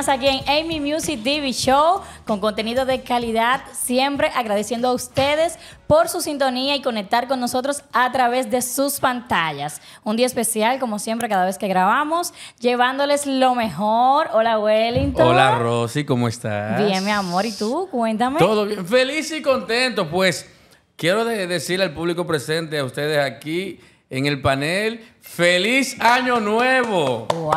más aquí en Amy Music TV Show, con contenido de calidad, siempre agradeciendo a ustedes por su sintonía y conectar con nosotros a través de sus pantallas. Un día especial, como siempre, cada vez que grabamos, llevándoles lo mejor. Hola, Wellington. Hola, Rosy, ¿cómo estás? Bien, mi amor, ¿y tú? Cuéntame. Todo bien, feliz y contento, pues. Quiero decirle al público presente, a ustedes aquí en el panel, ¡feliz Año Nuevo! ¡Wow!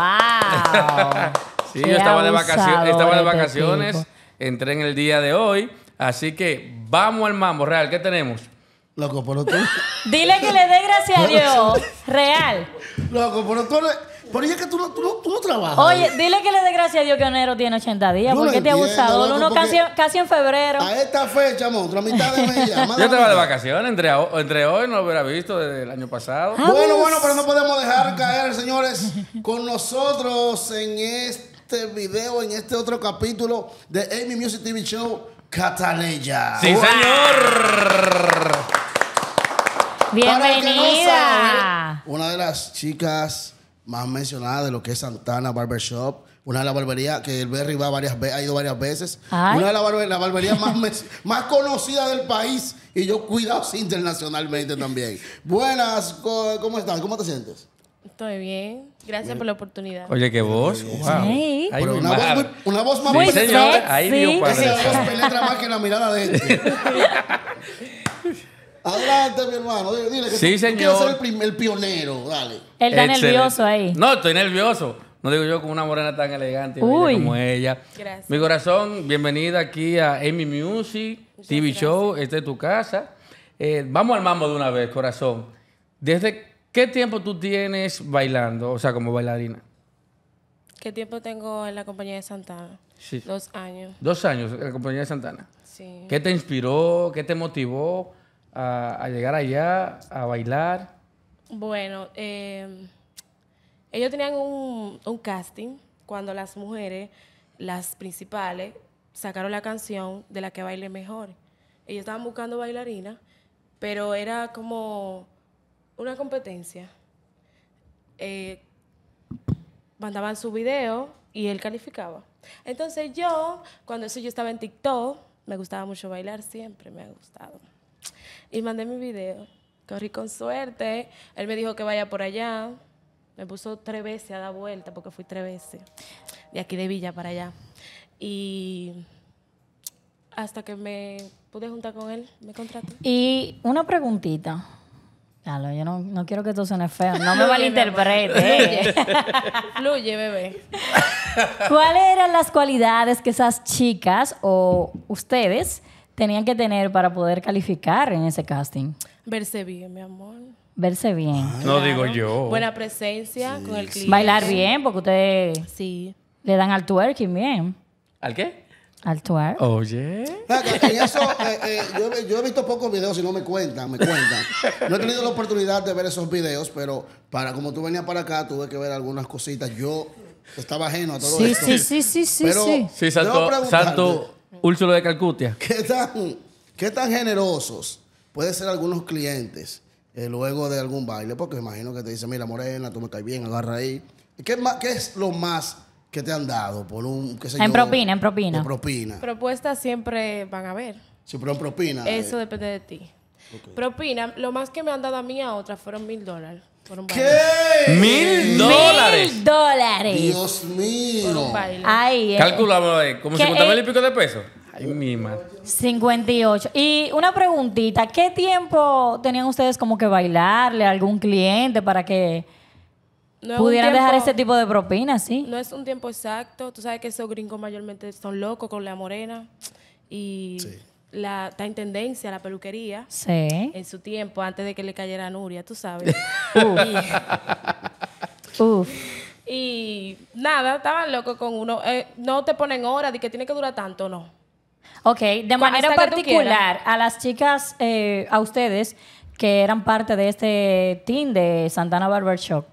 Sí, yo estaba de vacaciones, entré en el día de hoy, así que vamos al mambo. Real, ¿qué tenemos? Loco, pero tú... Dile que le dé gracias a Dios. Real. Loco, pero tú... Por eso es que tú no trabajas. Oye, dile que le dé gracias a Dios que enero tiene 80 días. ¿Por qué te abusador? Uno casi en febrero. A esta fecha, monstruo, a mitad de mes. Yo estaba de vacaciones, entre hoy, no lo hubiera visto desde el año pasado. Bueno, pero no podemos dejar caer, señores, con nosotros en este video, en este otro capítulo de Amy Music TV Show, Cataleya. ¡Sí, señor! ¡Bienvenida! Una de las chicas más mencionada de lo que es Santana Barber Shop, una de las barberías que el Berry ha ido varias veces. Ay. Una de las barberías más conocidas del país, y yo cuidado internacionalmente también. Buenas, ¿cómo estás? ¿Cómo te sientes? Estoy bien, gracias por la oportunidad. Oye, qué voz. Wow. Sí. Ay, una voz más bonita. Sí, señor. Ahí dio para esa voz penetra más que la mirada de este. Adelante, mi hermano. Dile que sí, señor. Ser el pionero, dale. Él está nervioso ahí. No, estoy nervioso. No digo yo, con una morena tan elegante y bella como ella. Gracias. Mi corazón, bienvenida aquí a Amy Music TV Show. Esta es tu casa. Vamos al mambo de una vez, corazón. ¿Desde qué tiempo tú tienes bailando? O sea, como bailarina. ¿Qué tiempo tengo en la compañía de Santana? Sí. 2 años. 2 años en la compañía de Santana. Sí. ¿Qué te inspiró? ¿Qué te motivó a llegar allá, a bailar? Bueno, ellos tenían un casting cuando las mujeres, las principales, sacaron la canción de la que baile mejor. Ellos estaban buscando bailarinas, pero era como una competencia. Mandaban su video y él calificaba. Entonces yo, cuando yo estaba en TikTok, me gustaba mucho bailar, siempre me ha gustado. Y mandé mi video, corrí con suerte, él me dijo que vaya por allá, me puso 3 veces a dar vuelta, porque fui 3 veces, de aquí de Villa para allá. Y hasta que me pude juntar con él, me contrató. Y una preguntita, claro, yo no quiero que esto suene feo, no me malinterprete. Fluye, bebé. ¿Cuáles eran las cualidades que esas chicas o ustedes tenían que tener para poder calificar en ese casting? Verse bien, mi amor. Verse bien. Ah, claro. No digo yo. Buena presencia con el cliente. Bailar bien, porque ustedes le dan al twerking bien. ¿Al qué? Al twerk. Oye. Eso, yo he visto pocos videos y no me cuentan. No he tenido la oportunidad de ver esos videos, pero como tú venías para acá, tuve que ver algunas cositas. Yo estaba ajeno a todo esto. Sí. Pero sí, Santo Úrsulo de Calcutia. ¿Qué tan generosos pueden ser algunos clientes luego de algún baile? Porque imagino que te dicen, mira, morena, tú me caes bien, agarra ahí. ¿Qué es lo más que te han dado? Por un, qué sé yo, en propina. Propuestas siempre van a haber. Sí, pero en propina. Eso depende de ti. Okay. Propina, lo más que me han dado a mí a otra fueron $1000. ¿Qué? $1000. $1000. Dios mío. Ay, calculaba como 50,000 y pico de pesos. Ay, mi madre. 58. Y una preguntita, ¿qué tiempo tenían ustedes como que bailarle a algún cliente para que pudieran dejar ese tipo de propinas? ¿Sí? No es un tiempo exacto. Tú sabes que esos gringos mayormente son locos con la morena y... Sí. Está en tendencia la peluquería en su tiempo, antes de que le cayera a Nuria, tú sabes. Y nada, estaban locos con uno. No te ponen horas de que tiene que durar tanto, no. Ok, de manera particular, a las chicas, a ustedes, que eran parte de este team de Santana Barber Shop,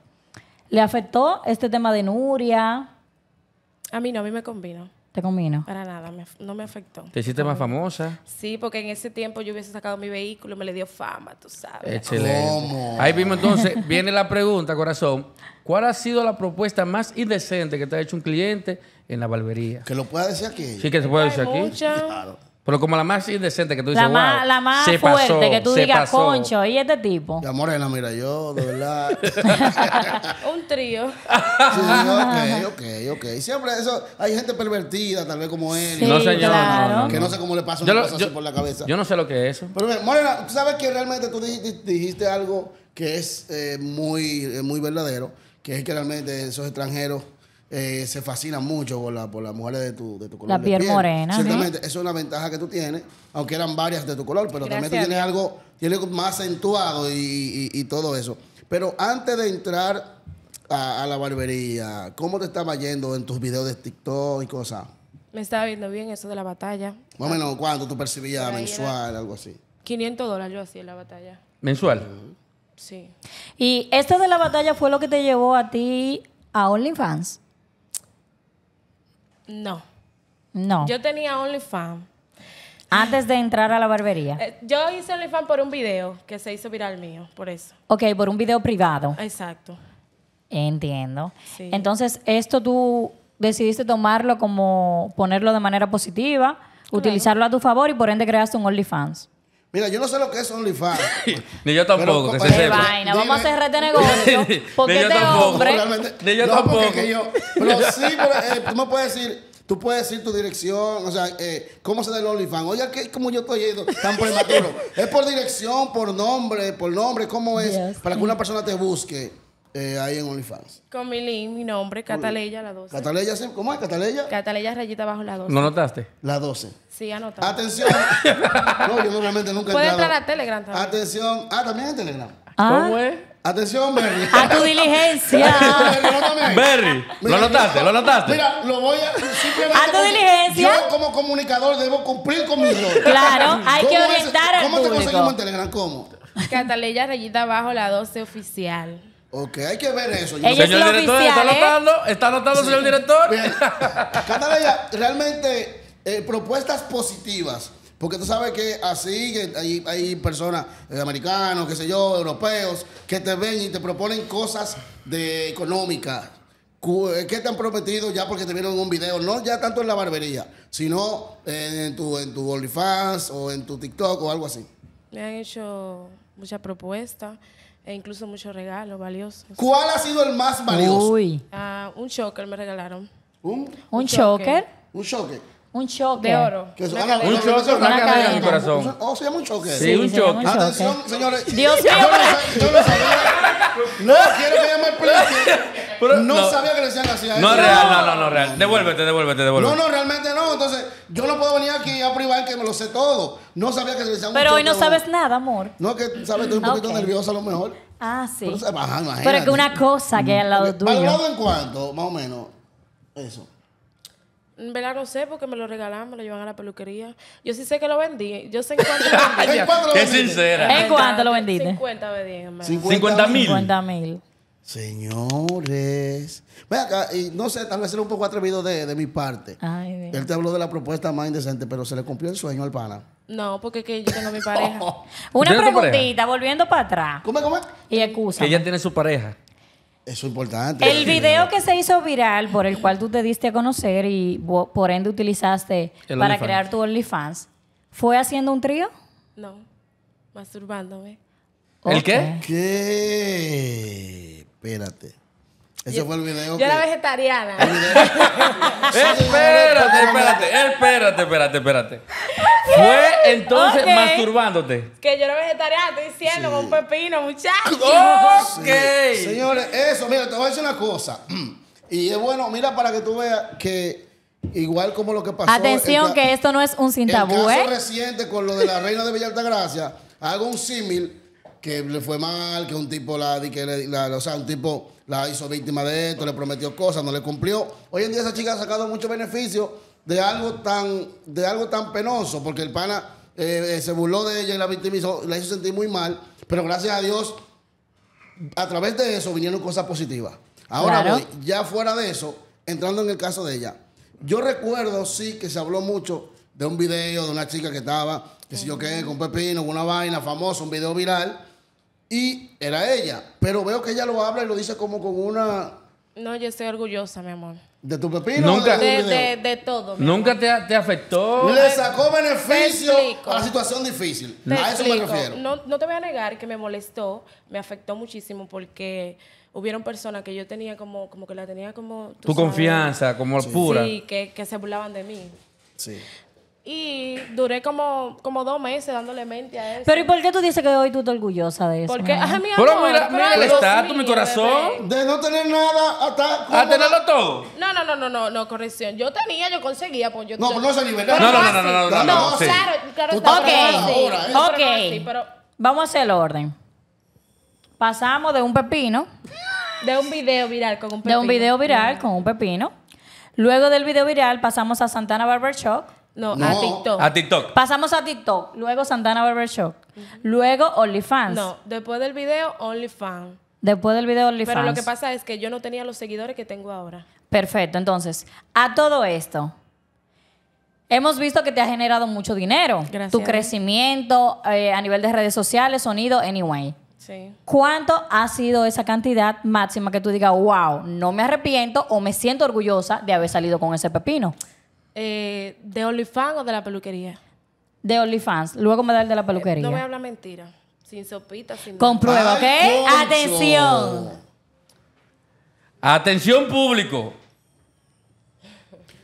¿le afectó este tema de Nuria? A mí no, a mí me combinó. ¿Te combinó? Para nada, no me afectó. ¿Te hiciste más famosa? Sí, porque en ese tiempo yo hubiese sacado mi vehículo, me le dio fama, tú sabes. Excelente. ¿Cómo? Ahí mismo entonces viene la pregunta, corazón. ¿Cuál ha sido la propuesta más indecente que te ha hecho un cliente en la barbería? Que lo pueda decir aquí. Sí, que se puede decir aquí. Claro. Pero como la más indecente que tú dices, wow, la más fuerte, pasó, que tú digas, pasó. Concho, ¿y este tipo? La morena, mira, yo, de verdad. Un trío. Sí, ok. Siempre eso, hay gente pervertida, tal vez como él. Sí, no, señor. Claro. No. Que no sé cómo le pasa una cosa así por la cabeza. Yo no sé lo que es eso. Pero, morena, ¿tú sabes que realmente tú dijiste algo que es muy verdadero? Que es que realmente esos extranjeros... se fascinan mucho por las mujeres de tu color. La piel morena. Ciertamente, ¿sí? Eso es una ventaja que tú tienes, aunque eran varias de tu color, pero también tú tienes algo, más acentuado y todo eso. Pero antes de entrar a la barbería, ¿cómo te estaba yendo en tus videos de TikTok y cosas? Me estaba viendo bien eso de la batalla. Más o menos, ¿cuánto tú percibías mensual, algo así? $500 yo hacía en la batalla. ¿Mensual? Sí. ¿Y esto de la batalla fue lo que te llevó a ti a OnlyFans? No. No. Yo tenía OnlyFans. Antes de entrar a la barbería. Yo hice OnlyFans por un video que se hizo viral mío, por eso. Ok, por un video privado. Exacto. Entiendo. Sí. Entonces, esto tú decidiste tomarlo como ponerlo de manera positiva, utilizarlo a tu favor y por ende creaste un OnlyFans. Mira, yo no sé lo que es OnlyFans. Ni yo tampoco, pero, que se sepa. Vaina, vamos a hacer este negocio. Porque este hombre... Ni yo tampoco. Pero sí, tú me puedes decir... Tú puedes decir tu dirección, o sea, cómo se da el OnlyFans. Oye, ¿qué, cómo yo estoy yendo tan prematuro? ¿Es por dirección, por nombre? ¿Cómo es? Yes. Para que una persona te busque ahí en OnlyFans. Con mi link, mi nombre, Cataleya, la 12. Cataleya, ¿cómo es? Cataleya. Cataleya, rayita abajo, la 12. ¿No notaste? La 12. Sí, anotado. Atención. No, yo realmente nunca he entrado. Puede entrar a Telegram también. Atención. Ah, también en Telegram. Ah. ¿Cómo es? Atención, Berry. A tu diligencia. Berry, ¿lo notaste? Mira, lo voy a... A tu diligencia. Yo como comunicador debo cumplir con mi rol. Claro, hay que orientar al público. ¿Cómo te conseguimos en Telegram? ¿Cómo? Cataleya, rayita abajo, la 12 oficial. Ok, hay que ver eso. Señor director, ¿está anotando? ¿Está anotando, señor director? Cataleya, realmente propuestas positivas. Porque tú sabes que así que hay personas americanos, qué sé yo, europeos, que te ven y te proponen cosas de económicas. ¿Qué te han prometido ya porque te vieron en un video? No ya tanto en la barbería, sino en tu OnlyFans o en tu TikTok o algo así. Me han hecho muchas propuestas e incluso muchos regalos valiosos. ¿Cuál ha sido el más valioso? Uy. Un choker me regalaron. ¿Un choker? Un choker. Un choque. De oro. Que un choque, una cadena en el corazón. ¿O se llama un choque? Sí, un choque. Atención, señores. Dios mío. Yo no sabía. No quiero que llame el pleito. No sabía que le decían así. No, real, no, real. Devuélvete. No, realmente no. Entonces, yo no puedo venir aquí a privar que me lo sé todo. No sabía que se le decían un choque. Pero hoy no sabes nada, amor. No, que sabes, estoy un poquito nerviosa a lo mejor. Ah, sí. Pero que una cosa que al lado tuyo. ¿Al lado en cuánto, más o menos? Eso. En verdad no sé porque me lo regalaron, me lo llevan a la peluquería. Yo sí sé que lo vendí. Yo sé en cuánto lo vendí. Qué sincera. ¿En cuánto lo vendiste? 50 me dieron. $50,000. Señores. Ven acá, y no sé, tal vez era un poco atrevido de mi parte. Ay, él te habló de la propuesta más indecente, pero se le cumplió el sueño al pana. No, porque es que yo tengo mi pareja. Una preguntita, volviendo para atrás. ¿Cómo es? Y excusa. Que ella tiene su pareja. Eso es importante. El video que se hizo viral, por el cual tú te diste a conocer y por ende utilizaste para crear tu OnlyFans, ¿fue haciendo un trío? No, masturbándome. Okay. ¿El qué? ¿Qué? Espérate. Ese fue el video. Yo era vegetariana. Espérate. Fue entonces masturbándote. Que yo era vegetariana, estoy diciendo, con un pepino, muchachos. Ok. Sí. Señores, eso, mira, te voy a decir una cosa. Y es bueno, mira, para que tú veas que igual como lo que pasó. Atención, que esto no es un sin tabú, el caso reciente con lo de la reina de Villa Altagracia, hago un símil. Que le fue mal, que un tipo la hizo víctima de esto, le prometió cosas, no le cumplió. Hoy en día esa chica ha sacado mucho beneficio de algo tan penoso, porque el pana se burló de ella y la victimizó, la hizo sentir muy mal, pero gracias a Dios, a través de eso vinieron cosas positivas. Ahora, claro. Ya fuera de eso, entrando en el caso de ella, Yo recuerdo, sí, que se habló mucho de un video de una chica que estaba, que si yo qué, con pepino, con una vaina famosa, un video viral, y era ella. Pero veo que ella lo habla y lo dice como con una... No, yo estoy orgullosa, mi amor. ¿De tu pepino? Nunca, de todo. ¿Nunca te afectó? Le sacó beneficio a la situación difícil. A eso me refiero. No, no te voy a negar que me molestó, me afectó muchísimo porque... Hubieron personas que yo tenía como que la tenía como... Tu confianza, como pura. Sí, que se burlaban de mí. Sí. Y duré como 2 meses dándole mente a eso. Pero ¿y por qué tú dices que hoy tú estás orgullosa de eso? Porque, ay, mi amor, pero mira el estatus, mi corazón. Bebé. De no tener nada hasta... ¿A tenerlo todo? No, corrección. Yo tenía, yo conseguía. Pues, yo, no, pero no se liberaba. No, sí. Claro. Ok, pero... Vamos a hacer el orden. Pasamos de un pepino. De un video viral con un pepino. De un video viral con un pepino. Luego del video viral pasamos a Santana Barber Shop. No, a TikTok. A TikTok. Pasamos a TikTok. Luego Santana Barber Shop. Luego OnlyFans. No, después del video OnlyFans. Después del video OnlyFans. Pero lo que pasa es que yo no tenía los seguidores que tengo ahora. Perfecto. Entonces, a todo esto... Hemos visto que te ha generado mucho dinero. Gracias. Tu crecimiento a nivel de redes sociales, sonido, anyway. Sí. ¿Cuánto ha sido esa cantidad máxima que tú digas, wow, no me arrepiento o me siento orgullosa de haber salido con ese pepino? ¿De OnlyFans o de la peluquería? De OnlyFans. Luego me da el de la peluquería. No me habla mentira. Sin sopita, sin... Comprueba, ¿ok? ¡Atención! ¡Atención, público!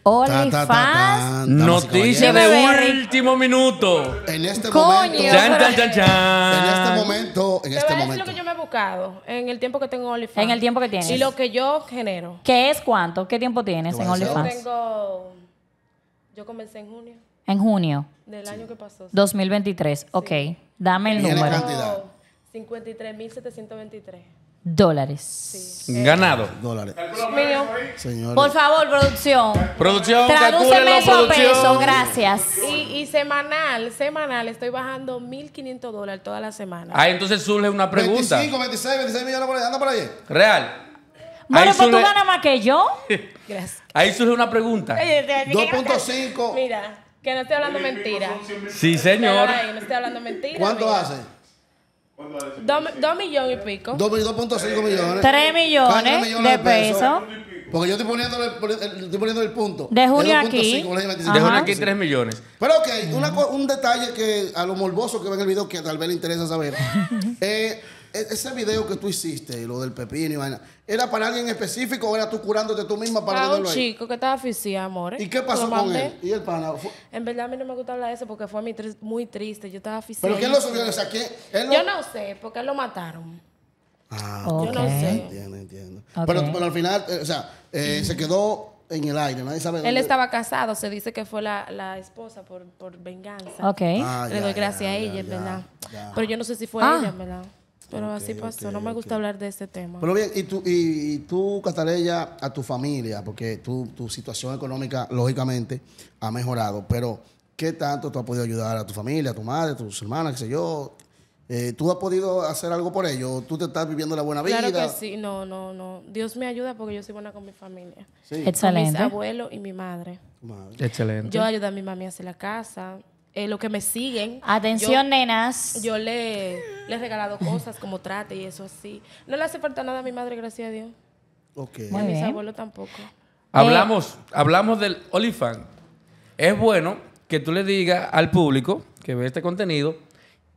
OnlyFans. Noticia de último minuto. En este momento. En este momento. Es lo que yo me he buscado en el tiempo que tengo OnlyFans. En el tiempo que tienes. Y lo que yo genero. ¿Qué es cuánto? ¿Qué tiempo tienes en OnlyFans? Yo comencé en junio. En junio. Del año que pasó. 2023. Sí. Ok. Dame el número. 53.723. Dólares. Sí. Ganado. Dólares. Mío. Por favor, producción. Producción, tradúceme eso a peso, gracias. Y semanal, estoy bajando $1,500 toda la semana. Ah, entonces surge una pregunta. 25, 26, 26 millones por ahí, anda por ahí. Real. Bueno, pues tú ganas más que yo. Gracias. Ahí surge una pregunta. 2.5. Mira, que no estoy hablando mentira. Sí, señor. No estoy hablando mentira. ¿Cuánto hace? 2 millones y pico. 2.5 millones. 3 millones de pesos. Porque yo estoy poniendo el punto. De junio aquí. De junio aquí 3 millones. Pero ok, un detalle que a los morbosos que ven el video que tal vez les interesa saber. Ese video que tú hiciste, lo del pepino y vaina, ¿era para alguien específico o era tú curándote tú misma para un chico que estaba asfixiado, amor? ¿Y qué pasó con él? ¿Y el pana? En verdad a mí no me gusta hablar de eso porque fue muy triste. Yo estaba asfixiado. ¿Pero quién lo subió? O sea, yo no sé, porque él lo mataron. Ah, okay. Yo no sé. Entiendo. Okay. Pero al final, o sea, se quedó... En el aire, nadie sabe dónde. Él estaba casado, se dice que fue la esposa por venganza. Ok. Le doy gracias a ella, ¿verdad? Pero yo no sé si fue ella, ¿verdad? Pero así pasó, no me gusta hablar de este tema. Pero bien, y tú Cataleya, a tu familia, porque tu situación económica, lógicamente, ha mejorado, pero ¿qué tanto tú has podido ayudar a tu familia, a tu madre, a tus hermanas, qué sé yo? ¿Tú has podido hacer algo por ello? ¿Tú te estás viviendo la buena vida? Claro que sí. No. Dios me ayuda porque yo soy buena con mi familia. Sí. Excelente. Con mis abuelos y mi madre. Excelente. Yo ayudo a mi mami a hacer la casa. Los que me siguen. Atención, nenas. Yo le he regalado cosas como trate y eso así. No le hace falta nada a mi madre, gracias a Dios. Ok. Y a mis abuelos tampoco. Hablamos del OnlyFans. Es bueno que tú le digas al público que ve este contenido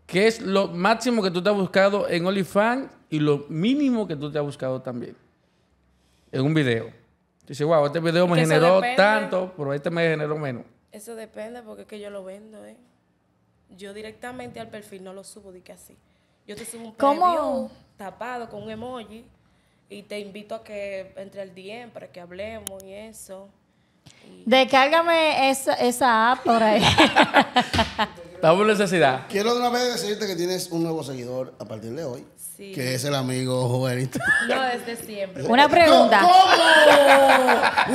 ¿qué es lo máximo que tú te has buscado en OnlyFans y lo mínimo que tú te has buscado también en un video? Dices, wow, este video me generó tanto, pero este me generó menos. Eso depende porque es que yo lo vendo, ¿eh? Yo directamente al perfil no lo subo, di que así. Yo te subo un preview tapado con un emoji y te invito a que entre al DM para que hablemos y eso. Descárgame esa app por ahí. Estamos en necesidad. Quiero de una vez decirte que tienes un nuevo seguidor a partir de hoy. Sí. Que es el amigo Jovenito. No, desde siempre. Una pregunta. ¿Cómo?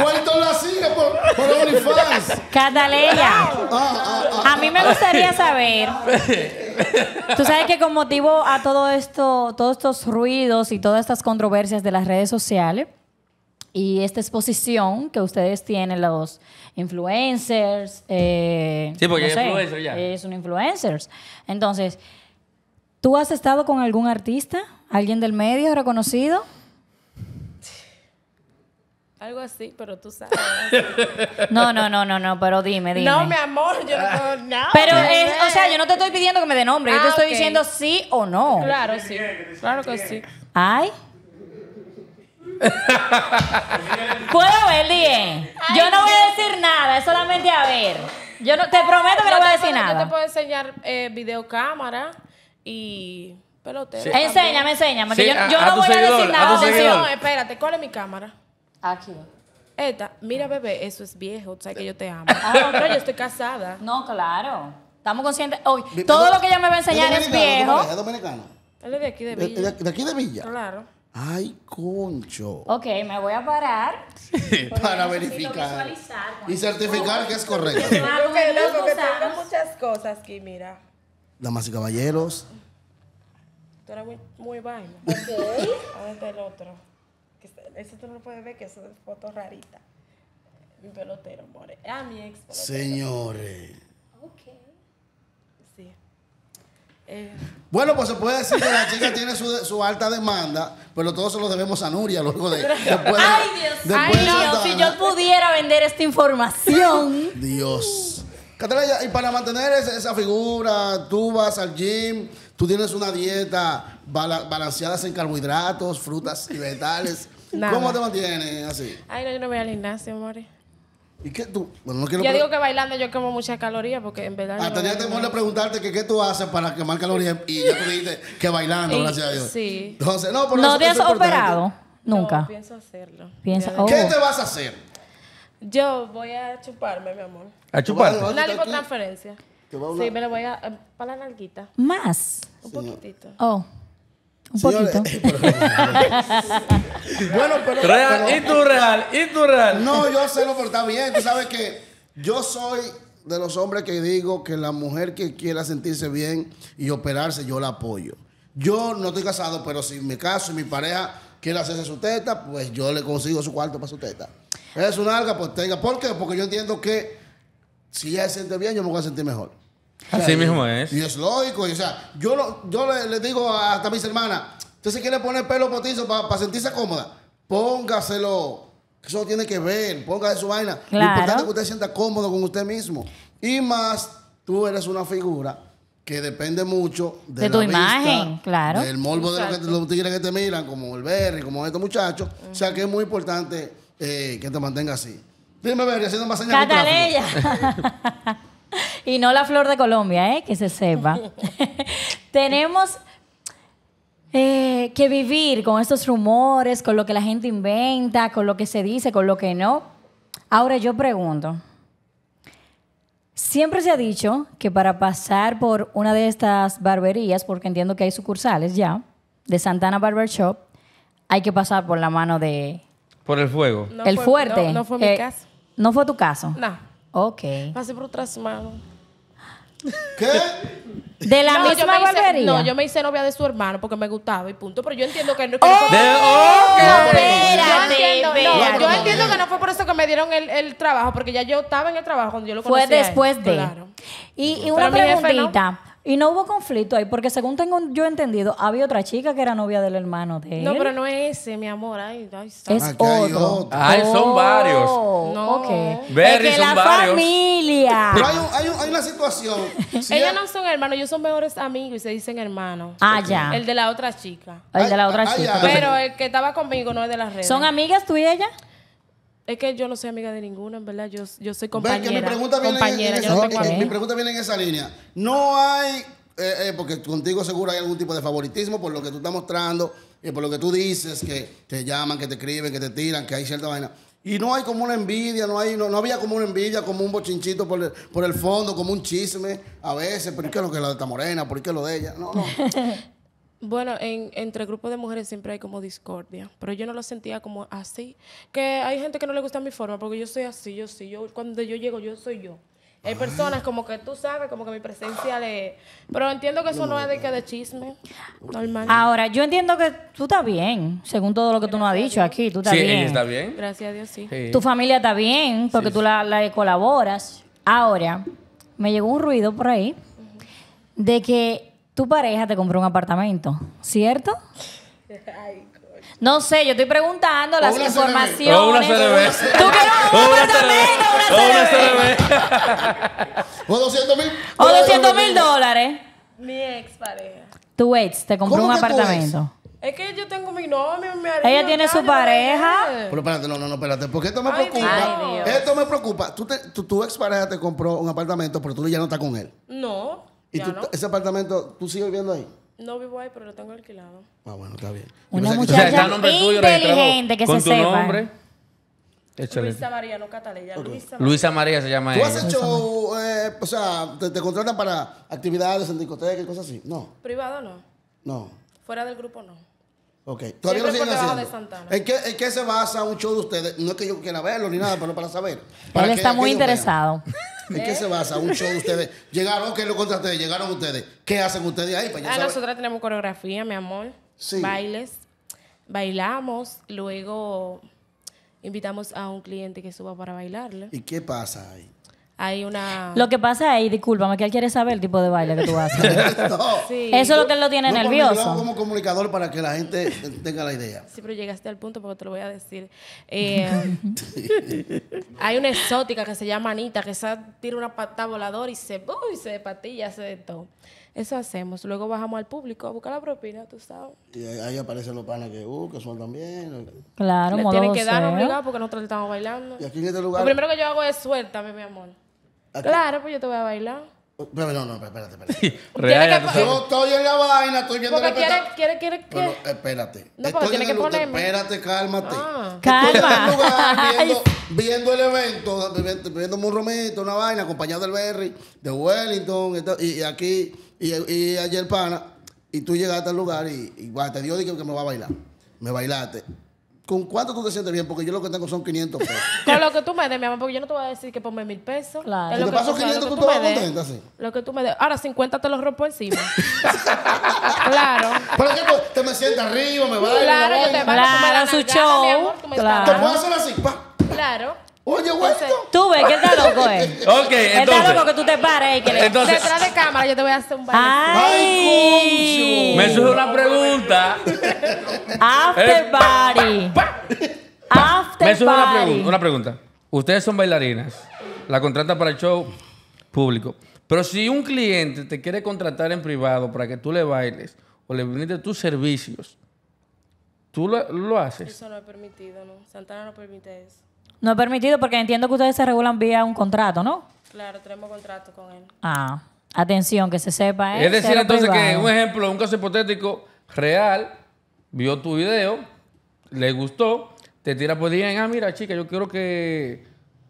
Vuelto la sigue por OnlyFans. Cataleya. A mí me gustaría saber. Tú sabes que con motivo a todo esto, todos estos ruidos y todas estas controversias de las redes sociales, Y esta exposición que ustedes tienen, los influencers... sí, porque no sé, influencer ya. Es un influencer. Entonces, ¿tú has estado con algún artista? ¿Alguien del medio reconocido? Algo así, pero tú sabes. No, pero dime. No, mi amor, yo no. Pero, o sea, yo no te estoy pidiendo que me dé nombre. Yo te estoy diciendo sí o no. Claro, sí. Claro que sí. ¿Ay? Puedo ver, Dien. Yo no voy a decir nada, es solamente a ver. Yo no, te prometo que no voy a decir nada. Yo te puedo enseñar videocámara y pelotero. Sí. Enséñame. Sí, que yo no voy a decir nada. No, espérate, ¿cuál es mi cámara? Aquí. Esta, mira, bebé, eso es viejo. Tú sabes que yo te amo. Ah, no, yo estoy casada. No, claro. Estamos conscientes. Hoy, todo lo que ella me va a enseñar es viejo. ¿Es dominicano? Él es de aquí de Villa. ¿De aquí de Villa? Claro. Ay, concho. Ok, me voy a parar. Sí. Para verificar. Y certificar que es correcto. Claro, que loco, que tengo muchas cosas aquí, mira. Damas y caballeros. Tú eres muy vaina. Ok. A ver, el otro. Eso tú no lo puedes ver, que eso es foto rarita. Mi pelotero, more. Ah, mi ex pelotero. Señores. Ok. Bueno, pues se puede decir que la chica tiene su alta demanda, pero todos se lo debemos a Nuria luego de... Ay, Dios, si yo pudiera vender esta información. Dios. Cataleya, y para mantener esa figura, tú vas al gym, tú tienes una dieta balanceada en carbohidratos, frutas y vegetales. ¿Cómo te mantienes así? Ay, no, yo no voy al gimnasio, more. ¿Y qué tú? Bueno, no quiero yo digo que bailando yo quemo muchas calorías porque en verdad... Tenía temor de preguntarte que qué tú haces para quemar calorías y ya tú dijiste que bailando, gracias a Dios. Sí. Entonces, no, pero ¿no te has operado? Nunca. No, pienso hacerlo. ¿Qué te vas a hacer? Yo voy a chuparme, mi amor. ¿A chuparte? Una lipotransferencia. Sí, me la voy a... para la nalguita. ¿Más? Un poquitito. Oh. Un poquito. Bueno, pero... ¿Y tú real? No, yo sé, pero está bien. Tú sabes que yo soy de los hombres que digo que la mujer que quiera sentirse bien y operarse, yo la apoyo. Yo no estoy casado, pero si me caso y mi pareja quiere hacerse su teta, pues yo le consigo su cuarto para su teta. Es una alga, pues tenga. ¿Por qué? Porque yo entiendo que si ella se siente bien, yo me voy a sentir mejor. Así mismo es. Y es lógico. Y, o sea, yo le digo hasta a mis hermanas, usted se quiere poner pelo potizo para sentirse cómoda, póngaselo. Eso tiene que ver. Póngase su vaina. Claro. Lo importante es que usted sienta cómodo con usted mismo. Y más, tú eres una figura que depende mucho de tu imagen, vista, claro. Del morbo de los tigres que te miran, como el Berry, como estos muchachos. O sea, que es muy importante que te mantenga así. Dime, Berry, haciendo más señas. Cataleya. Y no la flor de Colombia, que se sepa. Tenemos que vivir con estos rumores, con lo que la gente inventa, con lo que se dice, con lo que no. Ahora yo pregunto, siempre se ha dicho que para pasar por una de estas barberías, porque entiendo que hay sucursales ya, de Santana Barber Shop, hay que pasar por la mano de... Por el fuego. No el fue, fuerte. No fue mi caso. ¿No fue tu caso? No. Ok. Pasé por otras manos. ¿Qué? De la misma barbería. No, yo me hice novia de su hermano porque me gustaba y punto. Pero yo entiendo que no... Yo entiendo que no fue por eso que me dieron el trabajo, porque ya yo estaba en el trabajo cuando yo lo conocí. Fue después de... Claro. Y una preguntita. No. Y no hubo conflicto ahí, porque según tengo yo entendido, había otra chica que era novia del hermano de él. No, pero no es ese, mi amor. Ay, es otro. Ay, son varios. No, okay. Berry, es que son la varios. Familia. Pero hay una situación. Si ellas no son hermanos, ellos son mejores amigos y se dicen hermanos. Ah, ya. El de la otra chica. El de la otra chica. Pero el que estaba conmigo no es de las redes. ¿Son amigas tú y ella? Es que yo no soy amiga de ninguna, en verdad. Yo soy compañera. Que mi pregunta viene en esa línea. No hay, porque contigo seguro hay algún tipo de favoritismo por lo que tú estás mostrando, por lo que tú dices, que te llaman, que te escriben, que te tiran, que hay cierta vaina. Y no hay como una envidia, no había como una envidia, como un bochinchito por el fondo, como un chisme a veces. ¿Por qué lo que la de esta morena? ¿Por qué lo de ella? No. Bueno, entre grupos de mujeres siempre hay como discordia, pero yo no lo sentía como así, que hay gente que no le gusta mi forma, porque yo soy así, cuando yo llego, yo soy yo. Hay personas como que tú sabes, como que mi presencia le... Pero entiendo que eso no es de que de chisme. Normal. Ahora, yo entiendo que tú estás bien, según todo lo que tú nos has dicho aquí. Tú estás bien. Sí, está bien. Gracias a Dios, sí. Tu familia está bien porque tú la colaboras. Ahora, me llegó un ruido por ahí de que tu pareja te compró un apartamento, ¿cierto? No sé, yo estoy preguntando las informaciones. O una CDB. ¿Tú quieres un apartamento o una CDB? ¿O $200,000? ¿O $200,000? Mi ex pareja. Tu ex te compró un apartamento. Es que yo tengo mi novio, mi marido. Ella tiene su pareja. Pero espérate, no, espérate. Porque esto me preocupa. Esto me preocupa. Tu ex pareja te compró un apartamento, pero tú ya no estás con él. No. ¿Y tú, ese apartamento, tú sigues viviendo ahí? No vivo ahí, pero lo tengo alquilado. Ah, bueno, está bien. Una muchacha inteligente que se sepa. ¿Con tu nombre? Luisa María, no Cataleya. Luisa María se llama ella. ¿Tú has hecho, o sea, te contratan para actividades en discotecas y cosas así? No. ¿Privado no? No. Fuera del grupo no. Ok. ¿Todavía lo siguen haciendo? ¿En qué se basa un show de ustedes? No es que yo quiera verlo ni nada, pero para saber. Él está muy interesado. ¿En qué se basa un show de ustedes? Llegaron, que lo contraté, llegaron ustedes. ¿Qué hacen ustedes ahí? Para nosotras tenemos coreografía, mi amor. Sí. Bailes. Bailamos. Luego invitamos a un cliente que suba para bailarle. ¿Y qué pasa ahí? Hay una... Lo que pasa ahí, discúlpame, que él quiere saber el tipo de baile que tú haces. Sí. Eso es lo que él lo tiene nervioso. Yo como comunicador para que la gente tenga la idea. Sí, pero llegaste al punto porque te lo voy a decir. Hay una exótica que se llama Anita, que tira una patada voladora y se despatilla, hace de todo. Eso hacemos. Luego bajamos al público a buscar la propina, tú sabes. Y ahí aparecen los panas que sueltan bien. Claro, modo tienen que darnos obligados porque nosotros estamos bailando. Y aquí en este lugar... Lo primero que yo hago es suéltame, mi amor. Aquí. Claro, pues yo te voy a bailar. Pero no, espérate. Yo estoy en la vaina, estoy viendo la vaina. ¿Quiere que...? No, espérate. No, porque tiene que ponerme. Espérate, cálmate. Calma. Estoy en lugar viendo el evento, viéndome un romito, una vaina, acompañado del Berry, de Wellington, y aquí, y ayer pana, y tú llegaste al lugar y te dio que me va a bailar. Me bailaste. ¿Con cuánto tú te sientes bien? Porque yo lo que tengo son 500 pesos. Con lo que tú me des, mi amor, porque yo no te voy a decir que ponme 1,000 pesos. Claro. Si te paso 500, tú te vas contenta, así. Lo que tú me des. Ahora 50 te los rompo encima. Claro. Pero es que te me sientas arriba, me bailas. Claro, yo te bailo. Claro, su show. Te puedo hacer así, pa. Claro. Oye, güey. Tú ves que está loco, Ok, entonces. Está loco que tú te pares y que detrás de cámara yo te voy a hacer un baile. ¡Ay! Me surge una pregunta. After party. Me surge una pregunta. Ustedes son bailarinas. La contratan para el show público. Pero si un cliente te quiere contratar en privado para que tú le bailes o le brindes tus servicios, ¿tú lo haces? Eso no es permitido, ¿no? Santana no permite eso. No es permitido porque entiendo que ustedes se regulan vía un contrato, ¿no? Claro, tenemos contrato con él. Ah, atención, que se sepa. Es decir, entonces, que un ejemplo, un caso hipotético real, vio tu video, le gustó, te tira por día, mira, chica, yo quiero que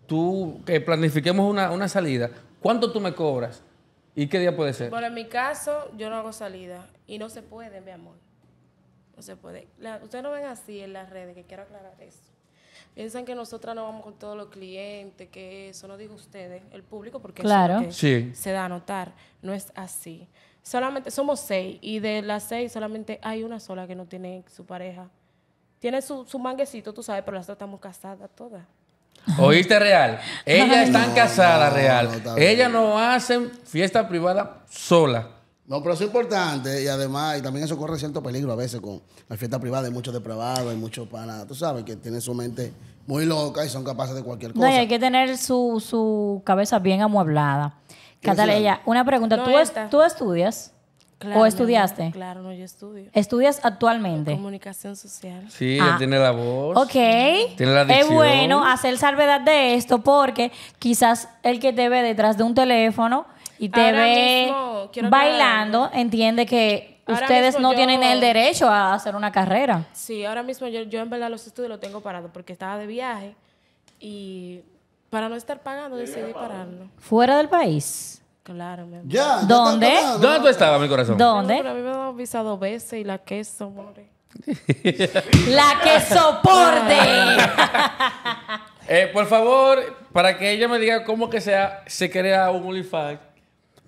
tú que planifiquemos una salida. ¿Cuánto tú me cobras? ¿Y qué día puede ser? Bueno, en mi caso, yo no hago salida y no se puede, mi amor. No se puede. Ustedes no ven así en las redes, que quiero aclarar eso. Piensan que nosotras no vamos con todos los clientes, que eso no digo ustedes, el público, porque claro, eso es lo que se da a notar. No es así. Solamente somos 6 y de las 6 solamente hay una sola que no tiene su pareja. Tiene su manguecito, tú sabes, pero las otras estamos casadas todas. ¿Oíste, real? Ellas están casadas, real. Ellas no hacen fiesta privada sola. No, pero eso es importante y además, y también eso corre cierto peligro a veces con la fiesta privada. Hay muchos depravados, hay muchos panas, tú sabes, que tienen su mente muy loca y son capaces de cualquier cosa. No, y hay que tener su cabeza bien amueblada. Cataleya, una pregunta. No, ¿Tú estudias? Claro, ¿o estudiaste? Claro, no, yo estudio. ¿Estudias actualmente? En comunicación social. Sí, ella tiene la voz. Ok. Tiene la dicción. Es bueno hacer salvedad de esto porque quizás el que te ve detrás de un teléfono y te ahora ve mismo bailando, entiende que ustedes no tienen el derecho a hacer una carrera. Sí, ahora mismo yo en verdad los estudios los tengo parados porque estaba de viaje y para no estar pagando decidí pararlo. ¿Fuera del país? Claro, mi amor. Ya, ¿dónde? ¿Dónde tú estabas, mi corazón? ¿Dónde? Pero a mí me han avisado 2 veces y la que soporte. ¡La que soporte! Por favor, para que ella me diga cómo que se crea un OnlyFans,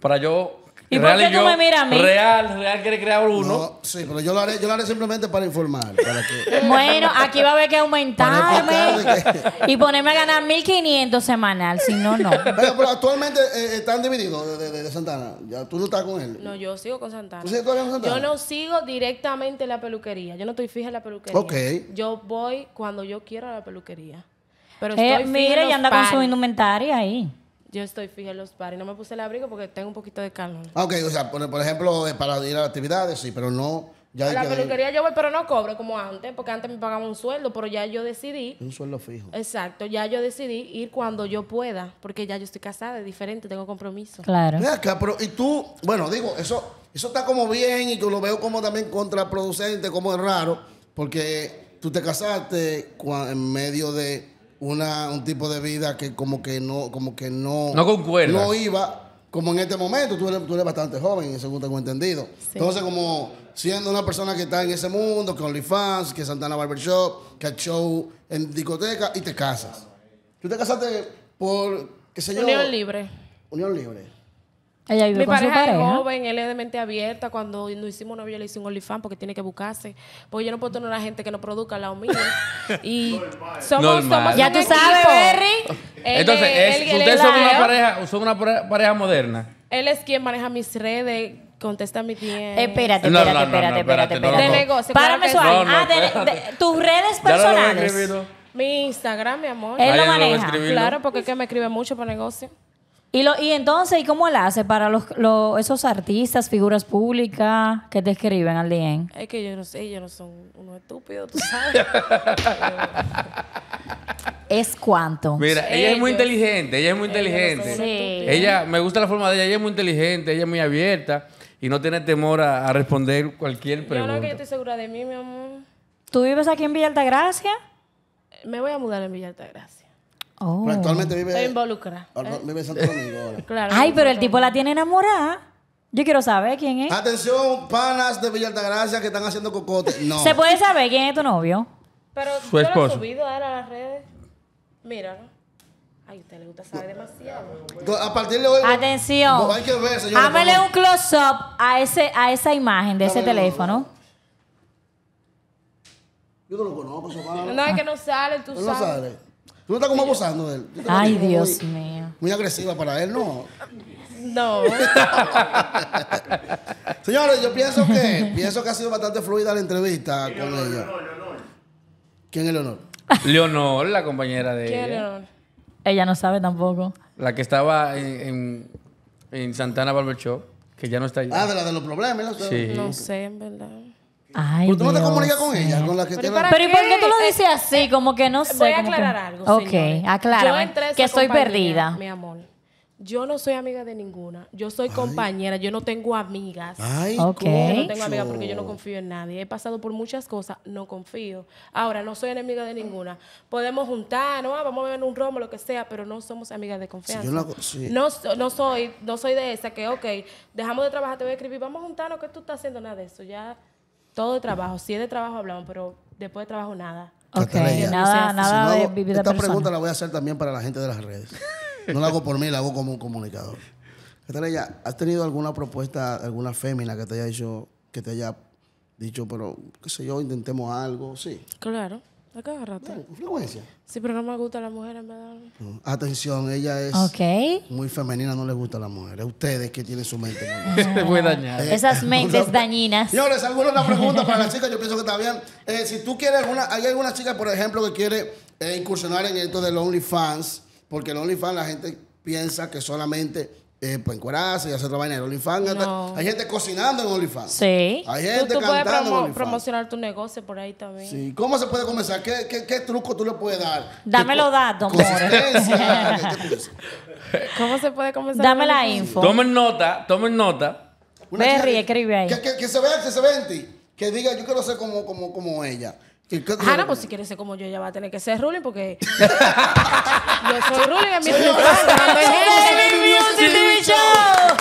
para yo... ¿Y por qué tú me miras a mí? Real quiere crear uno. No, sí, pero yo lo haré simplemente para informar. Para que... Bueno, aquí va a haber que aumentarme que... y ponerme a ganar 1.500 semanal, si no, no. Pero actualmente están divididos de Santana. Ya, ¿tú no estás con él? No, yo sigo con Santana. ¿Tú sigues con Santana? Yo no sigo directamente en la peluquería. Yo no estoy fija en la peluquería. Ok. Yo voy cuando yo quiero a la peluquería. Pero estoy mira, y anda con su indumentaria ahí. Yo estoy fija en los pares. No me puse el abrigo porque tengo un poquito de calor. Ok, o sea, por ejemplo, para ir a las actividades, sí, pero no... Ya a la peluquería yo voy, pero no cobro como antes, porque antes me pagaban un sueldo, pero ya yo decidí... Un sueldo fijo. Exacto, ya yo decidí ir cuando yo pueda, porque ya yo estoy casada, es diferente, tengo compromiso. Claro. Mira acá, pero y tú... Bueno, digo, eso está como bien y que lo veo como también contraproducente, como es raro, porque tú te casaste en medio de... un tipo de vida que como que no concuerda. No iba, como en este momento, tú eres bastante joven, según tengo entendido. Sí. Entonces, como siendo una persona que está en ese mundo, que OnlyFans, que Santana Barber Shop, que show en discoteca, y te casas. Tú te casaste por, qué sé yo... Unión libre. Unión libre. Ella vive con su pareja. Mi pareja es joven, él es de mente abierta. Cuando nos hicimos novio, yo le hice un OnlyFans porque tiene que buscarse. Porque yo no puedo tener una gente que no produzca al lado mío. Y somos ya tú sabes, Berry. Entonces, ustedes son una pareja moderna. Él es quien maneja mis redes, contesta mi tiempo. Espérate. De negocio. Párame suave. Tus redes personales. Mi Instagram, mi amor. Él lo maneja. Claro, porque es que me escribe mucho por negocio. Y entonces, ¿y cómo él hace para esos artistas, figuras públicas que te escriben al DM? Es que yo no sé, ellos no son unos estúpidos, tú sabes. ¿Es cuánto? Mira, ella es muy inteligente, ella es muy inteligente. Sí. Ella, me gusta la forma de ella es muy inteligente, ella es muy abierta y no tiene temor a responder cualquier pregunta. Yo no, que yo estoy segura de mí, mi amor. ¿Tú vives aquí en Villa Altagracia? Me voy a mudar en Villa Altagracia. Oh. Pero actualmente vive en Santo Domingo ahora. Claro, ay, pero el tipo la tiene enamorada. Yo quiero saber quién es. Atención, panas de Villa Altagracia que están haciendo cocote. No. ¿Se puede saber quién es tu novio? Pero su esposo. Yo lo he subido a las redes. Míralo. Ay, a usted le gusta saber demasiado. A partir de hoy... Atención. Hay que ver, señora. Hámele un close-up a esa imagen de ese teléfono. Yo no lo conozco, Sofía. No, es que no sale, tú sabes. No sale. Tú no estás como abusando de él. Ay, Dios mío. Muy agresiva para él, ¿no? No. Señores, yo pienso que ha sido bastante fluida la entrevista con ella. ¿Quién es Leonor? Leonor, la compañera de ella. ¿Quién es Leonor? Ella no sabe tampoco. La que estaba en Santana Barber Shop, que ya no está ahí. Ah, de la de los problemas. Sí. No sé, en verdad. Ay, ¿tú no te comunicas con ella? Con la que pero ¿y por qué tú lo dices así? Como que no sé. Voy a aclarar algo. Ok, aclárame. Que estoy perdida. Mi amor, yo no soy amiga de ninguna. Yo soy compañera. Yo no tengo amigas. Ay, okay. Yo no tengo amigas porque yo no confío en nadie. He pasado por muchas cosas. No confío. Ahora, no soy enemiga de ninguna. Podemos juntarnos, vamos a beber un romo, lo que sea, pero no somos amigas de confianza. Sí, no soy de esa que, ok, dejamos de trabajar, te voy a escribir, vamos a juntarnos, que tú estás haciendo nada de eso. Ya... Todo de trabajo. Si es de trabajo hablamos, pero después de trabajo nada. Ok, nada de vivir de persona. Esta pregunta la voy a hacer también para la gente de las redes. No la hago por mí, la hago como un comunicador. Cataleya, ¿has tenido alguna propuesta, alguna fémina que te haya dicho, pero qué sé yo, intentemos algo? Sí. Claro, a cada rato. Bien, con frecuencia. Sí, pero no me gusta la mujer, en verdad. No. Atención, ella es muy femenina, no le gusta la mujer. Ustedes que tienen su mente muy dañada. Esas mentes dañinas. Señores, alguna pregunta para las chicas, yo pienso que está bien. Si tú quieres hay alguna chica, por ejemplo, que quiere incursionar en esto del OnlyFans, porque el OnlyFans la gente piensa que solamente... pues encuerarse y hacer otra vaina en OnlyFans. No. Hay gente cocinando en OnlyFans. Sí. Hay gente tú cantando puedes en OnlyFans. Promocionar tu negocio por ahí también. Sí. ¿Cómo se puede comenzar? ¿Qué truco tú le puedes dar? Dame los datos. ¿Cómo se puede comenzar? Dame la info. Tomen nota. Berry, escribe ahí. Que se vea en ti. Que diga, yo quiero ser como ella. Jara, pues si quieres ser como yo, ella va a tener que ser ruling porque yo soy ruling en mi Music TV Show.